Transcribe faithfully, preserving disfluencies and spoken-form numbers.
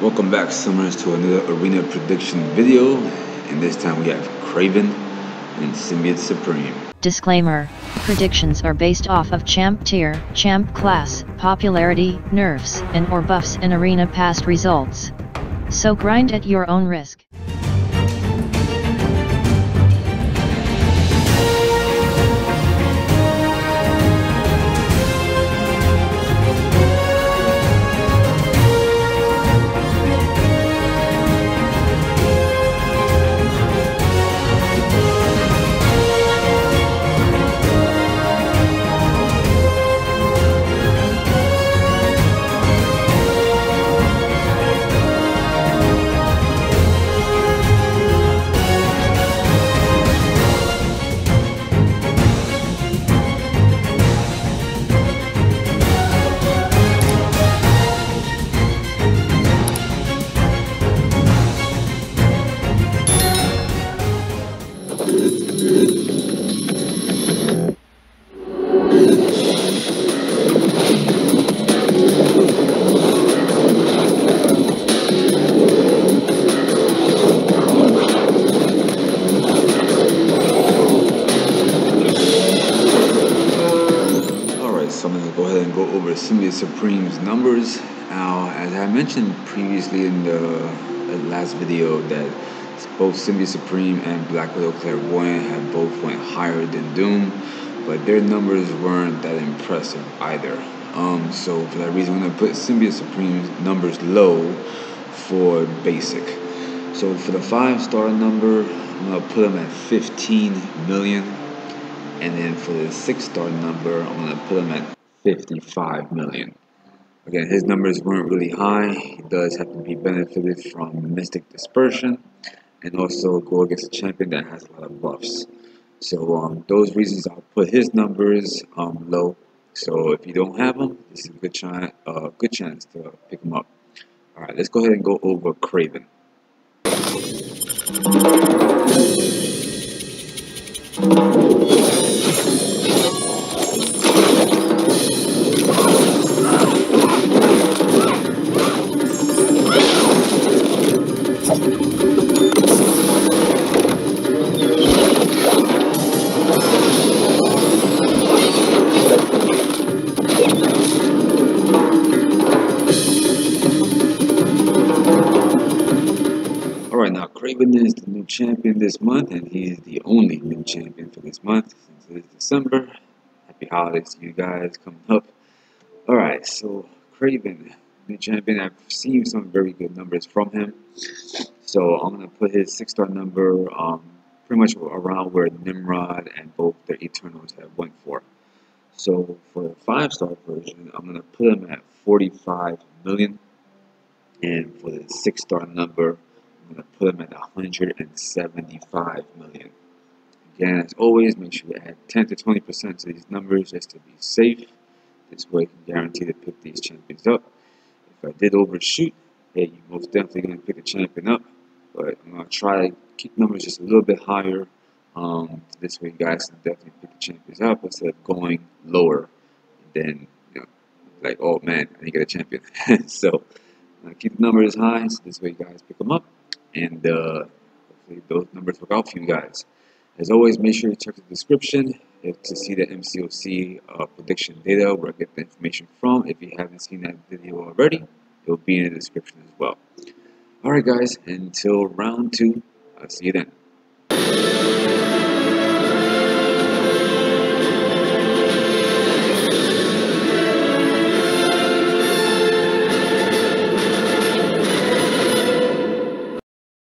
Welcome back, Summers, to another arena prediction video, and this time we have Kraven and Symbiote Supreme. Disclaimer: predictions are based off of champ tier, champ class, popularity, nerfs, and or buffs in arena past results. So grind at your own risk. Symbiote Supreme's numbers. Now, as I mentioned previously in the last video, that both Symbiote Supreme and Black Widow Clairvoyant have both went higher than Doom, but their numbers weren't that impressive either. Um, so for that reason, I'm gonna put Symbiote Supreme's numbers low for basic. So for the five-star number, I'm gonna put them at fifteen million, and then for the six-star number, I'm gonna put them at fifty-five million. Again, his numbers weren't really high. He does have to be benefited from mystic dispersion and also go against a champion that has a lot of buffs. So um, those reasons I'll put his numbers um, low. So if you don't have them, this is a good, ch uh, good chance to pick them up. Alright, let's go ahead and go over Kraven. Kraven is the new champion this month, and he is the only new champion for this month since it is December. Happy holidays to you guys coming up. Alright, so Kraven, new champion, I've seen some very good numbers from him. So I'm going to put his six-star number um, pretty much around where Nimrod and both the Eternals have went for. So for the five-star version, I'm going to put him at forty-five million, and for the six-star number, I'm going to put them at one hundred seventy-five million. Again, as always, make sure to add ten to twenty percent to these numbers just to be safe. This way, you can guarantee to pick these champions up. If I did overshoot, hey, you're most definitely going to pick a champion up. But I'm going to try to keep numbers just a little bit higher. Um, this way, you guys can definitely pick the champions up instead of going lower. Then, you know, like, oh man, I didn't get a champion. So, I'm going to keep the numbers high so this way, you guys pick them up. And uh, hopefully those numbers work out for you guys. As always, make sure you check the description to see the M C O C uh, prediction data, where I get the information from. If you haven't seen that video already, it will be in the description as well. Alright guys, until round two, I'll see you then.